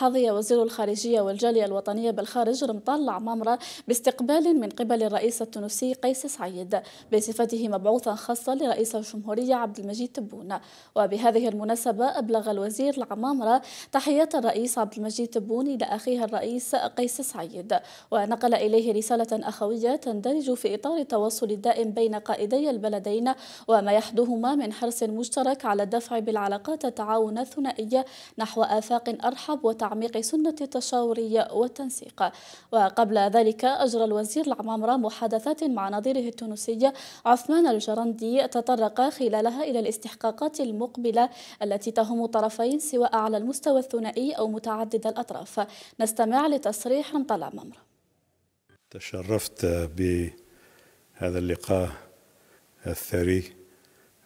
حظي وزير الخارجية والجالية الوطنية بالخارج رمضان العمامره باستقبال من قبل الرئيس التونسي قيس سعيد بصفته مبعوثا خاصا لرئيس الجمهورية عبد المجيد تبون. وبهذه المناسبة أبلغ الوزير العمامره تحية الرئيس عبد المجيد تبون إلى أخيه الرئيس قيس سعيد، ونقل إليه رسالة أخوية تندرج في إطار التواصل الدائم بين قائدي البلدين وما يحدهما من حرص مشترك على الدفع بالعلاقات التعاون الثنائية نحو آفاق أرحب وتعميق سنة التشاور والتنسيق. وقبل ذلك أجرى الوزير العمامره محادثات مع نظيره التونسي عثمان الجرندي تطرق خلالها إلى الاستحقاقات المقبلة التي تهم الطرفين سواء على المستوى الثنائي أو متعدد الأطراف. نستمع لتصريح رمضان العمامره. تشرفت بهذا اللقاء الثري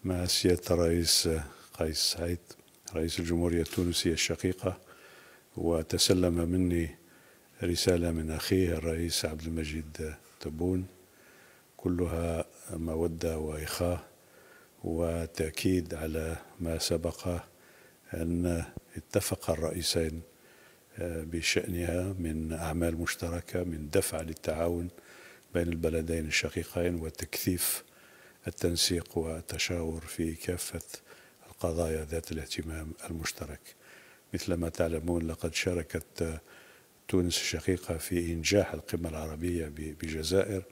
مع سيادة الرئيس قيس سعيد رئيس الجمهورية التونسية الشقيقة، وتسلم مني رسالة من أخيه الرئيس عبد المجيد تبون كلها مودة وإخاء وتأكيد على ما سبق أن اتفق الرئيسين بشأنها من أعمال مشتركة من دفع للتعاون بين البلدين الشقيقين وتكثيف التنسيق والتشاور في كافة القضايا ذات الاهتمام المشترك. مثل ما تعلمون لقد شاركت تونس الشقيقة في إنجاح القمة العربية بجزائر،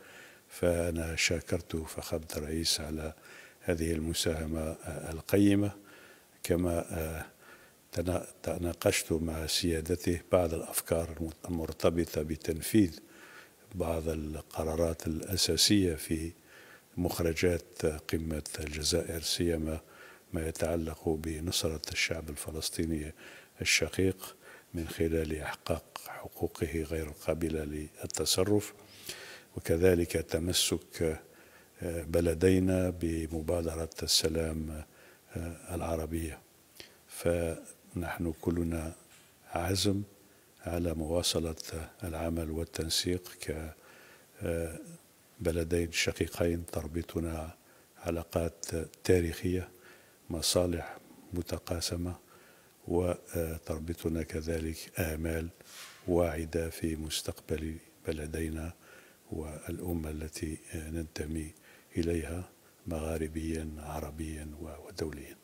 فأنا شاكرت فخامة الرئيس على هذه المساهمة القيمة، كما تناقشت مع سيادته بعض الأفكار المرتبطة بتنفيذ بعض القرارات الأساسية في مخرجات قمة الجزائر، سيما ما يتعلق بنصرة الشعب الفلسطيني الشقيق من خلال إحقاق حقوقه غير القابلة للتصرف، وكذلك تمسك بلدينا بمبادرة السلام العربية. فنحن كلنا عزم على مواصلة العمل والتنسيق كبلدين شقيقين تربطنا علاقات تاريخية، مصالح متقاسمة، وتربطنا كذلك آمال واعدة في مستقبل بلدينا والأمة التي ننتمي إليها مغاربيا عربيا ودوليا.